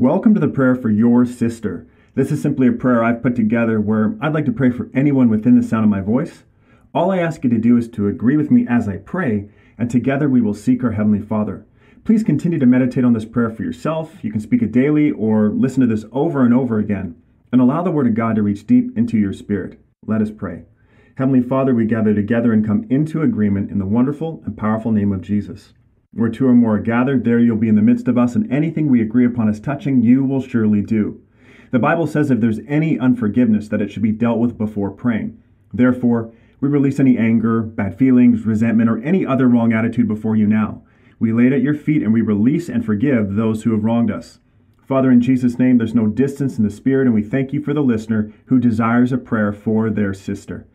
Welcome to the prayer for your sister. This is simply a prayer I've put together where I'd like to pray for anyone within the sound of my voice. All I ask you to do is to agree with me as I pray, and together we will seek our Heavenly Father. Please continue to meditate on this prayer for yourself. You can speak it daily or listen to this over and over again, and allow the Word of God to reach deep into your spirit. Let us pray. Heavenly Father, we gather together and come into agreement in the wonderful and powerful name of Jesus. Where two or more are gathered, there you'll be in the midst of us, and anything we agree upon as touching, you will surely do. The Bible says if there's any unforgiveness, that it should be dealt with before praying. Therefore, we release any anger, bad feelings, resentment, or any other wrong attitude before you now. We lay it at your feet, and we release and forgive those who have wronged us. Father, in Jesus' name, there's no distance in the Spirit, and we thank you for the listener who desires a prayer for their sister.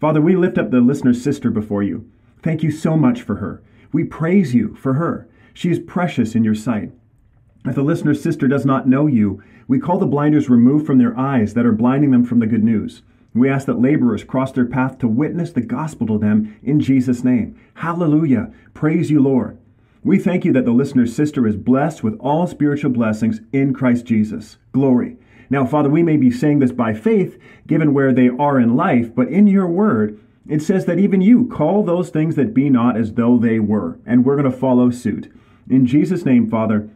Father, we lift up the listener's sister before you. Thank you so much for her. We praise you for her. She is precious in your sight. If the listener's sister does not know you, we call the blinders removed from their eyes that are blinding them from the good news. We ask that laborers cross their path to witness the gospel to them in Jesus' name. Hallelujah. Praise you, Lord. We thank you that the listener's sister is blessed with all spiritual blessings in Christ Jesus. Glory. Now, Father, we may be saying this by faith, given where they are in life, but in your word, it says that even you call those things that be not as though they were, and we're going to follow suit. In Jesus' name, Father,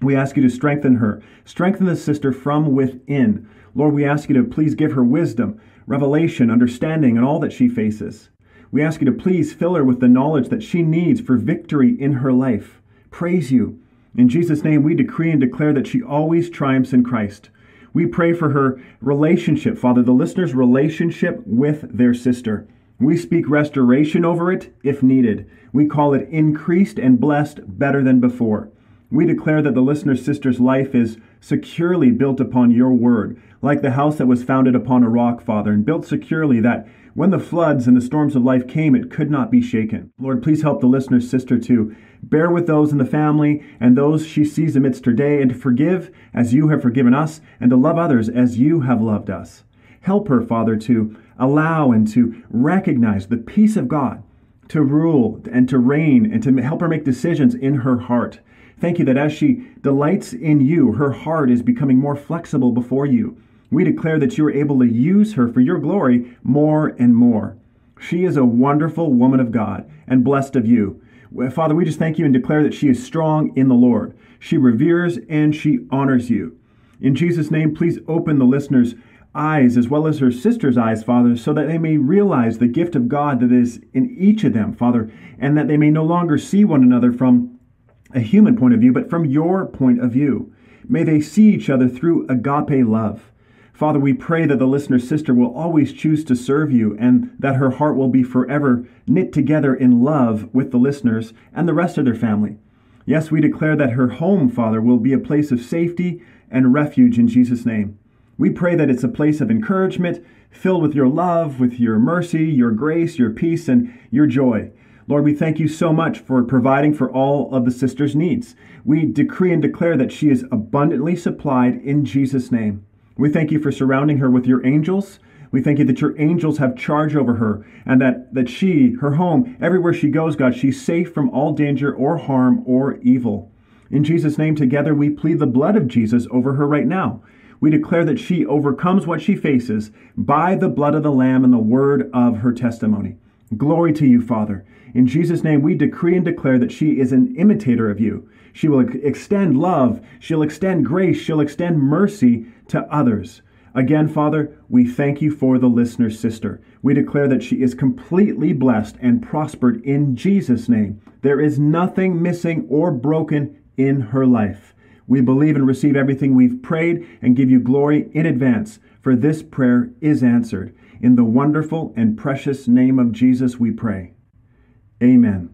we ask you to strengthen her, strengthen the sister from within. Lord, we ask you to please give her wisdom, revelation, understanding, and all that she faces. We ask you to please fill her with the knowledge that she needs for victory in her life. Praise you. In Jesus' name, we decree and declare that she always triumphs in Christ. We pray for her relationship, Father, the listener's relationship with their sister. We speak restoration over it if needed. We call it increased and blessed better than before. We declare that the listener's sister's life is securely built upon your word, like the house that was founded upon a rock, Father, and built securely that when the floods and the storms of life came, it could not be shaken. Lord, please help the listener's sister to bear with those in the family and those she sees amidst her day, and to forgive as you have forgiven us, and to love others as you have loved us. Help her, Father, to allow and to recognize the peace of God, to rule and to reign, and to help her make decisions in her heart. Thank you that as she delights in you, her heart is becoming more flexible before you. We declare that you are able to use her for your glory more and more. She is a wonderful woman of God and blessed of you. Father, we just thank you and declare that she is strong in the Lord. She reveres and she honors you. In Jesus' name, please open the listener's eyes as well as her sister's eyes, Father, so that they may realize the gift of God that is in each of them, Father, and that they may no longer see one another from a human point of view, but from your point of view. May they see each other through agape love. Father, we pray that the listener's sister will always choose to serve you, and that her heart will be forever knit together in love with the listeners and the rest of their family. Yes, we declare that her home, Father, will be a place of safety and refuge in Jesus' name. We pray that it's a place of encouragement, filled with your love, with your mercy, your grace, your peace, and your joy. Lord, we thank you so much for providing for all of the sister's needs. We decree and declare that she is abundantly supplied in Jesus' name. We thank you for surrounding her with your angels. We thank you that your angels have charge over her, and that she, her home, everywhere she goes, God, she's safe from all danger or harm or evil. In Jesus' name, together we plead the blood of Jesus over her right now. We declare that she overcomes what she faces by the blood of the Lamb and the word of her testimony. Glory to you, Father. In Jesus' name, we decree and declare that she is an imitator of you. She will extend love. She'll extend grace. She'll extend mercy to others. Again, Father, we thank you for the listener's sister. We declare that she is completely blessed and prospered in Jesus' name. There is nothing missing or broken in her life. We believe and receive everything we've prayed and give you glory in advance, for this prayer is answered. In the wonderful and precious name of Jesus we pray. Amen.